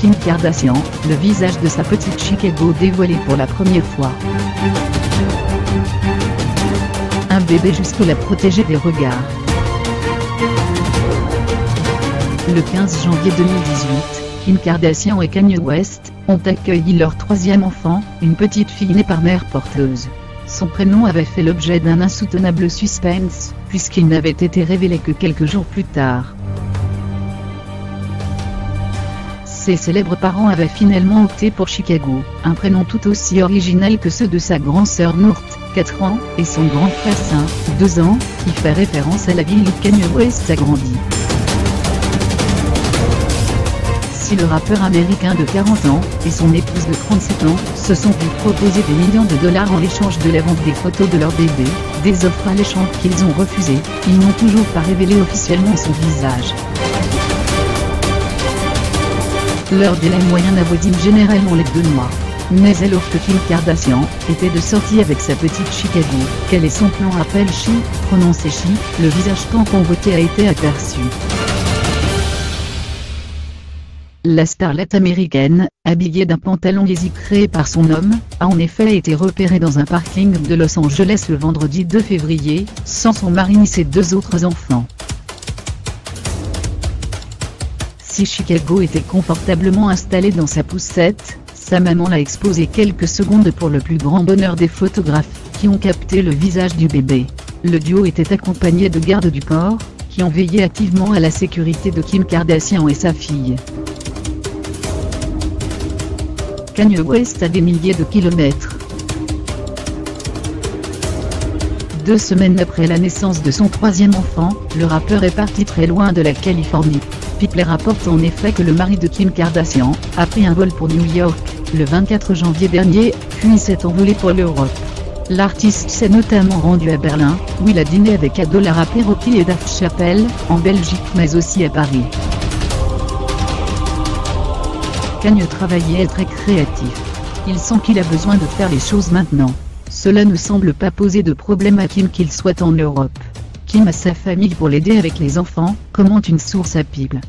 Kim Kardashian, le visage de sa petite Chicago dévoilé pour la première fois. Un bébé jusque-là protégé des regards. Le 15 janvier 2018, Kim Kardashian et Kanye West ont accueilli leur troisième enfant, une petite fille née par mère porteuse. Son prénom avait fait l'objet d'un insoutenable suspense, puisqu'il n'avait été révélé que quelques jours plus tard. Ses célèbres parents avaient finalement opté pour Chicago, un prénom tout aussi original que ceux de sa grand-sœur North, 4 ans, et son grand frère Saint, 2 ans, qui fait référence à la ville où Kanye West a grandi. Si le rappeur américain de 40 ans, et son épouse de 37 ans, se sont vus proposer des millions de dollars en échange de la vente des photos de leur bébé, des offres alléchantes qu'ils ont refusées, ils n'ont toujours pas révélé officiellement son visage. Leur délai moyen avoisine généralement les 2 mois. Mais alors que Kim Kardashian était de sortie avec sa petite Chicago, quel est son plan appelle Chi, prononcé Chi, le visage tant convoité a été aperçu. La starlette américaine, habillée d'un pantalon lésé créé par son homme, a en effet été repérée dans un parking de Los Angeles le vendredi 2 février, sans son mari ni ses 2 autres enfants. Si Chicago était confortablement installée dans sa poussette, sa maman l'a exposée quelques secondes pour le plus grand bonheur des photographes, qui ont capté le visage du bébé. Le duo était accompagné de gardes du corps, qui ont veillé activement à la sécurité de Kim Kardashian et sa fille. Kanye West à des milliers de kilomètres. 2 semaines après la naissance de son 3e enfant, le rappeur est parti très loin de la Californie. People rapporte en effet que le mari de Kim Kardashian a pris un vol pour New York, le 24 janvier dernier, puis s'est envolé pour l'Europe. L'artiste s'est notamment rendu à Berlin, où il a dîné avec Adele, la rapper Rocky et Dave Chappelle, en Belgique mais aussi à Paris. Kanye travaille et est très créatif. Il sent qu'il a besoin de faire les choses maintenant. Cela ne semble pas poser de problème à Kim qu'il soit en Europe. Kim a sa famille pour l'aider avec les enfants, commente une source à People.